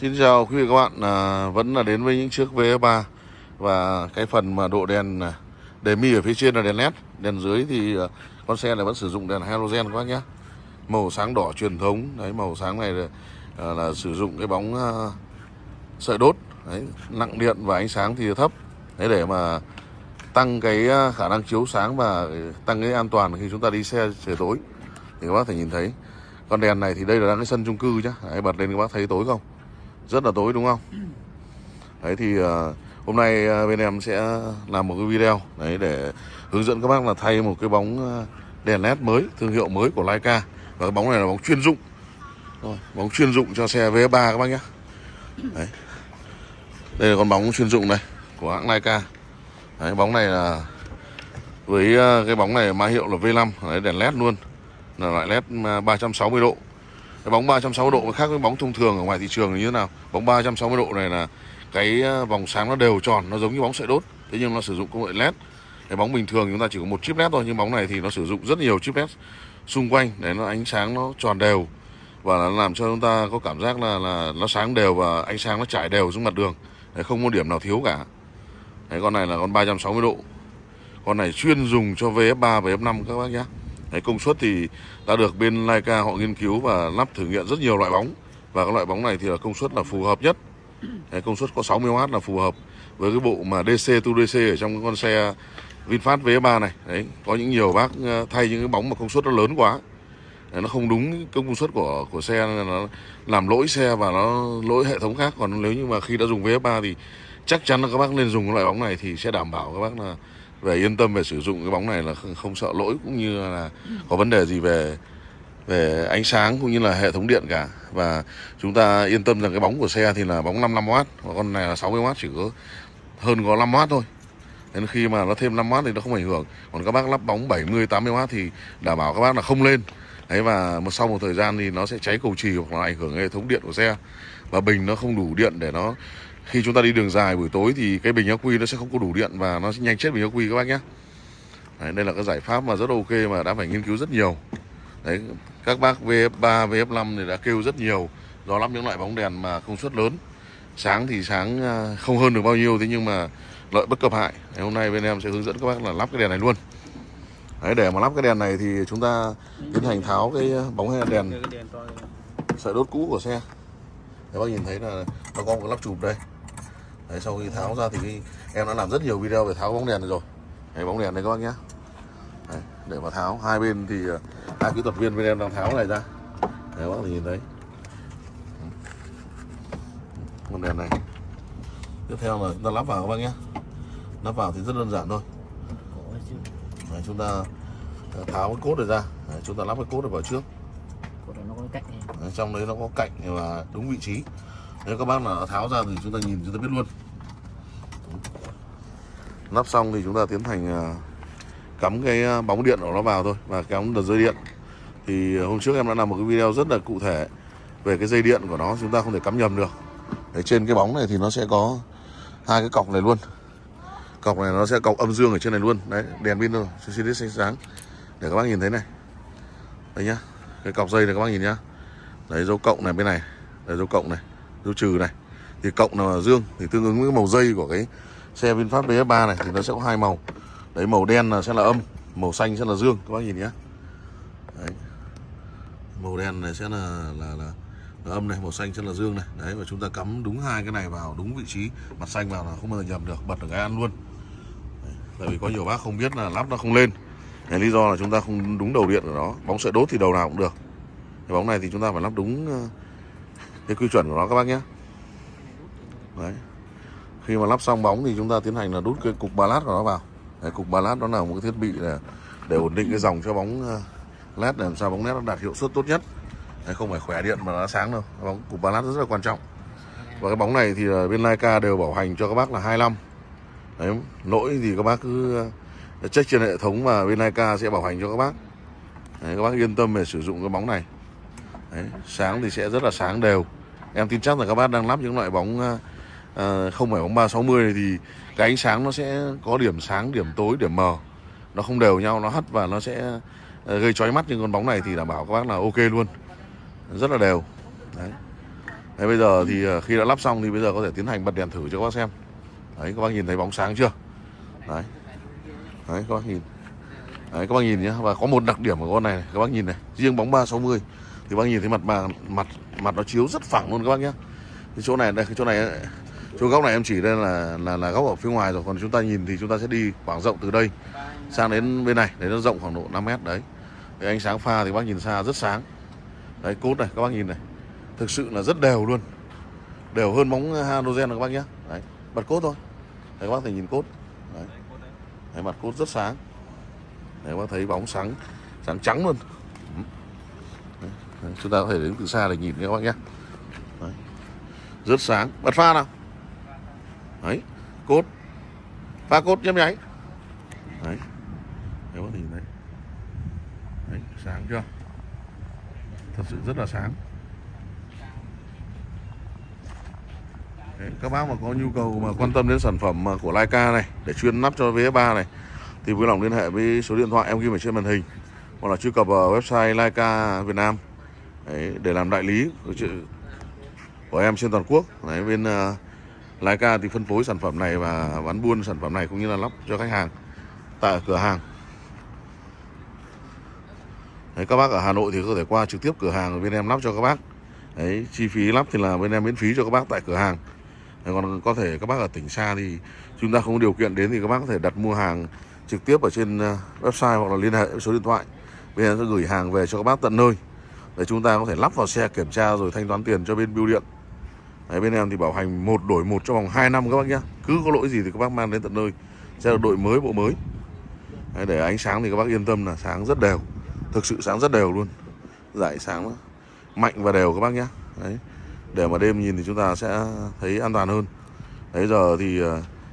Xin chào quý vị các bạn, vẫn là đến với những chiếc VF3. Và cái phần mà độ đèn đề mi ở phía trên là đèn LED, đèn dưới thì con xe này vẫn sử dụng đèn halogen các bác nhé. Màu sáng đỏ truyền thống, đấy, màu sáng này là sử dụng cái bóng sợi đốt, đấy, nặng điện và ánh sáng thì thấp. Đấy, để mà tăng cái khả năng chiếu sáng và tăng cái an toàn khi chúng ta đi xe trời tối. Thì các bác thể nhìn thấy con đèn này thì đây là đang cái sân chung cư nhá. Đấy, bật lên các bác thấy tối không? Rất là tối đúng không? Đấy thì hôm nay bên em sẽ làm một cái video đấy để hướng dẫn các bác là thay một cái bóng đèn LED mới, thương hiệu mới của Laica. Và cái bóng này là bóng chuyên dụng. Rồi, bóng chuyên dụng cho xe VF3 các bác nhé. Đấy. Đây là con bóng chuyên dụng này của hãng Laica. Đấy, bóng này là với cái bóng này mã hiệu là V5, đấy, đèn LED luôn. Là loại LED 360 độ. Cái bóng 360 độ khác với bóng thông thường ở ngoài thị trường như thế nào. Bóng 360 độ này là cái vòng sáng nó đều tròn, nó giống như bóng sợi đốt. Thế nhưng nó sử dụng công nghệ LED. Cái bóng bình thường chúng ta chỉ có một chip LED thôi, nhưng bóng này thì nó sử dụng rất nhiều chip LED xung quanh để nó ánh sáng nó tròn đều và nó làm cho chúng ta có cảm giác là nó sáng đều và ánh sáng nó trải đều xuống mặt đường. Đấy, không có điểm nào thiếu cả. Đấy, con này là con 360 độ. Con này chuyên dùng cho VF3 và VF5 các bác nhé. Đấy, công suất thì đã được bên Laica họ nghiên cứu và lắp thử nghiệm rất nhiều loại bóng. Và cái loại bóng này thì là công suất là phù hợp nhất. Đấy, công suất có 60W là phù hợp với cái bộ mà DC to DC ở trong con xe VinFast VF3 này. Đấy, có những nhiều bác thay những cái bóng mà công suất nó lớn quá. Đấy, nó không đúng công suất của xe, nó làm lỗi xe và nó lỗi hệ thống khác. Còn nếu như mà khi đã dùng VF3 thì chắc chắn là các bác nên dùng cái loại bóng này thì sẽ đảm bảo các bác là về yên tâm về sử dụng cái bóng này, là không sợ lỗi cũng như là có vấn đề gì về ánh sáng cũng như là hệ thống điện cả. Và chúng ta yên tâm rằng cái bóng của xe thì là bóng 55W và con này là 60W, chỉ có hơn có 5W thôi. Nên khi mà nó thêm 5W thì nó không ảnh hưởng. Còn các bác lắp bóng 70-80W thì đảm bảo các bác là không lên. Đấy, và sau một thời gian thì nó sẽ cháy cầu chì hoặc là ảnh hưởng hệ thống điện của xe. Và bình nó không đủ điện để nó, khi chúng ta đi đường dài buổi tối thì cái bình ắc quy nó sẽ không có đủ điện và nó sẽ nhanh chết bình ắc quy các bác nhé. Đấy, đây là cái giải pháp mà rất ok mà đã phải nghiên cứu rất nhiều. Đấy, các bác VF3, VF5 thì đã kêu rất nhiều do lắp những loại bóng đèn mà công suất lớn. Sáng thì sáng không hơn được bao nhiêu, thế nhưng mà lợi bất cập hại. Đấy, hôm nay bên em sẽ hướng dẫn các bác là lắp cái đèn này luôn. Đấy, để mà lắp cái đèn này thì chúng ta tiến hành tháo cái bóng hay đèn sợi đốt cũ của xe. Các bác nhìn thấy là nó có một cái lắp chụp đây. Đấy, sau khi tháo ra thì em đã làm rất nhiều video về tháo bóng đèn này rồi. Đấy, bóng đèn này các bác nhé. Đấy, để mà tháo hai bên thì hai kỹ thuật viên bên em đang tháo này ra. Đấy, các bác nhìn thấy bóng đèn này. Tiếp theo là chúng ta lắp vào các bác nhé. Lắp vào thì rất đơn giản thôi. Đấy, chúng ta tháo cái cốt này ra. Đấy, chúng ta lắp cái cốt này vào trước. Đấy, trong đấy nó có cạnh và đúng vị trí. Nếu các bác là tháo ra thì chúng ta nhìn chúng ta biết luôn. Lắp xong thì chúng ta tiến hành cắm cái bóng điện của nó vào thôi và cắm đợt dây điện. Thì hôm trước em đã làm một cái video rất là cụ thể về cái dây điện của nó, chúng ta không thể cắm nhầm được. Đấy, trên cái bóng này thì nó sẽ có hai cái cọc này luôn. Cọc này nó sẽ cọc âm dương ở trên này luôn. Đấy, đèn pin rồi, CCD sáng để các bác nhìn thấy này. Đấy nhá, cái cọc dây này các bác nhìn nhá. Đấy, dấu cộng này bên này, đấy, dấu cộng này, dấu trừ này. Thì cộng là dương, thì tương ứng với màu dây của cái xe VinFast VF3 này thì nó sẽ có hai màu. Đấy, màu đen là sẽ là âm, màu xanh sẽ là dương, các bác nhìn nhé. Đấy. Màu đen này sẽ là âm này, màu xanh sẽ là dương này. Đấy, và chúng ta cắm đúng hai cái này vào đúng vị trí, mặt xanh vào là không bao giờ nhầm được, bật được cái ăn luôn. Đấy. Tại vì có nhiều bác không biết là lắp nó không lên. Đấy, lý do là chúng ta không đúng đầu điện của nó. Bóng sợi đốt thì đầu nào cũng được. Cái bóng này thì chúng ta phải lắp đúng cái quy chuẩn của nó các bác nhé. Đấy. Khi mà lắp xong bóng thì chúng ta tiến hành là đút cái cục ba lát của nó vào. Đấy, cục ba lát nó là một cái thiết bị để ổn định cái dòng cho bóng LED, để làm sao bóng LED nó đạt hiệu suất tốt nhất. Đấy, không phải khỏe điện mà nó sáng đâu. Bóng cục ba lát rất là quan trọng. Và cái bóng này thì bên Laica đều bảo hành cho các bác là 25. Đấy, lỗi thì các bác cứ check trên hệ thống và bên Laica sẽ bảo hành cho các bác. Đấy, các bác yên tâm về sử dụng cái bóng này. Đấy, sáng thì sẽ rất là sáng đều. Em tin chắc là các bác đang lắp những loại bóng không phải bóng 360 này thì cái ánh sáng nó sẽ có điểm sáng, điểm tối, điểm mờ, nó không đều nhau, nó hắt và nó sẽ gây chói mắt. Nhưng con bóng này thì đảm bảo các bác là ok luôn, rất là đều. Đấy. Thế bây giờ thì khi đã lắp xong thì bây giờ có thể tiến hành bật đèn thử cho các bác xem. Đấy, các bác nhìn thấy bóng sáng chưa? Đấy, đấy các bác nhìn. Đấy, các bác nhìn nhé. Và có một đặc điểm của con này, các bác nhìn này, riêng bóng 360 thì các bác nhìn thấy mặt nó chiếu rất phẳng luôn các bác nhé. Cái chỗ này đây, cái chỗ này, chỗ góc này em chỉ đây là góc ở phía ngoài rồi, còn chúng ta nhìn thì chúng ta sẽ đi khoảng rộng từ đây sang đến bên này, đấy nó rộng khoảng độ 5 mét đấy. Cái ánh sáng pha thì các bác nhìn xa rất sáng. Đấy, cốt này các bác nhìn này, thực sự là rất đều luôn, đều hơn bóng halogen này các bác nhé. Đấy, bật cốt thôi, đấy các bác thể nhìn cốt, đấy, đấy mặt cốt rất sáng. Đấy, các bác thấy bóng sáng trắng luôn. Đấy, chúng ta có thể đến từ xa để nhìn nhé các bác nhé. Đấy, rất sáng. Bật pha nào. Đấy, cốt, pha cốt nhấp nháy. Đấy, các bác nhìn thấy. Đấy, sáng chưa? Thật sự rất là sáng. Đấy, các bác mà có nhu cầu mà quan tâm đến sản phẩm của Laica này để chuyên lắp cho VF3 này thì vui lòng liên hệ với số điện thoại em ghi ở trên màn hình, hoặc là truy cập vào website Laica Việt Nam. Đấy, để làm đại lý của em trên toàn quốc. Đấy, bên Laica thì phân phối sản phẩm này và bán buôn sản phẩm này cũng như là lắp cho khách hàng tại cửa hàng. Đấy, các bác ở Hà Nội thì có thể qua trực tiếp cửa hàng bên em lắp cho các bác. Đấy, chi phí lắp thì là bên em miễn phí cho các bác tại cửa hàng. Đấy, còn có thể các bác ở tỉnh xa thì chúng ta không có điều kiện đến thì các bác có thể đặt mua hàng trực tiếp ở trên website hoặc là liên hệ với số điện thoại. Bên em sẽ gửi hàng về cho các bác tận nơi để chúng ta có thể lắp vào xe kiểm tra rồi thanh toán tiền cho bên bưu điện. Đấy, bên em thì bảo hành 1 đổi 1 trong vòng 2 năm các bác nhé. Cứ có lỗi gì thì các bác mang đến tận nơi sẽ được đội mới, bộ mới. Đấy, để ánh sáng thì các bác yên tâm là sáng rất đều, thực sự sáng rất đều luôn, dải sáng đó. Mạnh và đều các bác nhé. Đấy, để mà đêm nhìn thì chúng ta sẽ thấy an toàn hơn. Đấy, giờ thì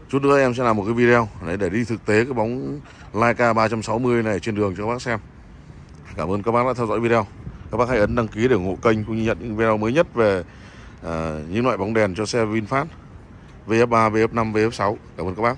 chút nữa em sẽ làm một cái video đấy để đi thực tế cái bóng Laica 360 này trên đường cho các bác xem. Cảm ơn các bác đã theo dõi video. Các bác hãy ấn đăng ký để ủng hộ kênh cũng như nhận những video mới nhất về những loại bóng đèn cho xe VinFast VF3, VF5, VF6. Cảm ơn các bác.